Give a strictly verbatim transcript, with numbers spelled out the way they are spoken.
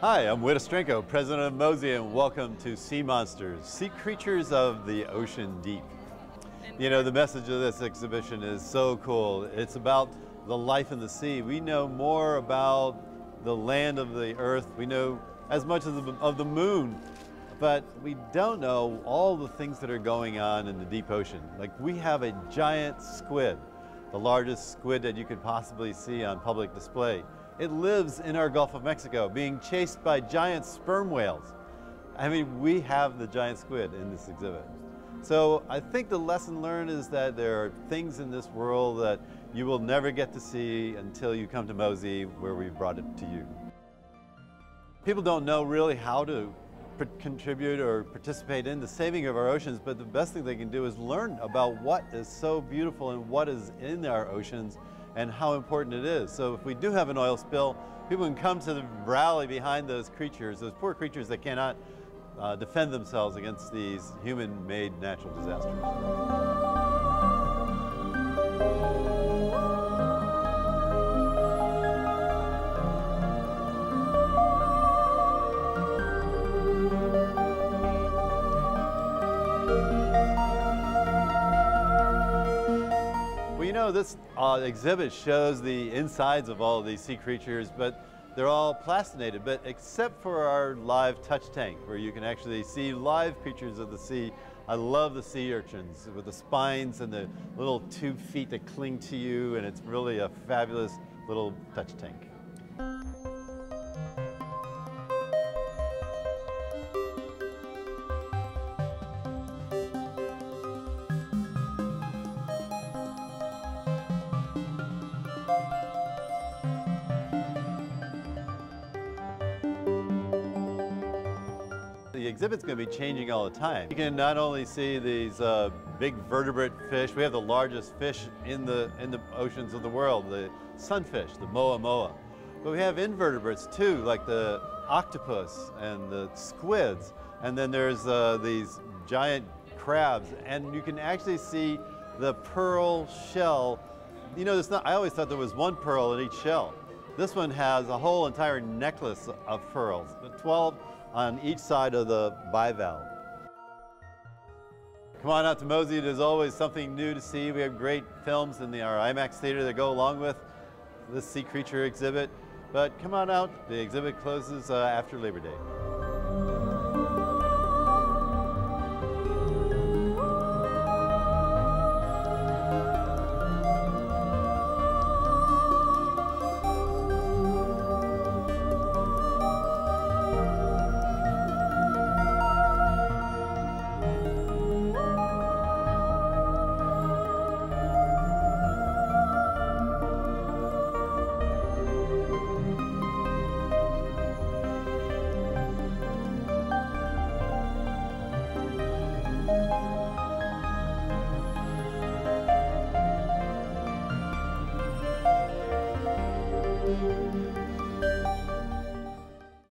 Hi, I'm Wit Ostrenko, president of MOSEA, and welcome to Sea Monsters, Sea Creatures of the Ocean Deep. You know, the message of this exhibition is so cool. It's about the life in the sea. We know more about the land of the earth. We know as much of the, of the moon, but we don't know all the things that are going on in the deep ocean. Like, we have a giant squid, the largest squid that you could possibly see on public display. It lives in our Gulf of Mexico, being chased by giant sperm whales. I mean, we have the giant squid in this exhibit. So I think the lesson learned is that there are things in this world that you will never get to see until you come to MOSEA, where we brought it to you. People don't know really how to contribute or participate in the saving of our oceans, but the best thing they can do is learn about what is so beautiful and what is in our oceans and how important it is. So if we do have an oil spill, people can come to the rally behind those creatures, those poor creatures that cannot uh, defend themselves against these human-made natural disasters. So this uh, exhibit shows the insides of all of these sea creatures, but they're all plastinated, but except for our live touch tank, where you can actually see live creatures of the sea. I love the sea urchins with the spines and the little two feet that cling to you, and it's really a fabulous little touch tank. The exhibit's going to be changing all the time. You can not only see these uh, big vertebrate fish. We have the largest fish in the in the oceans of the world, the sunfish, the moa moa. But we have invertebrates too, like the octopus and the squids, and then there's uh, these giant crabs, and you can actually see the pearl shell. You know, it's not. I always thought there was one pearl in each shell. This one has a whole entire necklace of pearls, the twelve. On each side of the bivalve. Come on out to MOSEA, there's always something new to see. We have great films in the, our IMAX theater that go along with this sea creature exhibit. But come on out, the exhibit closes uh, after Labor Day.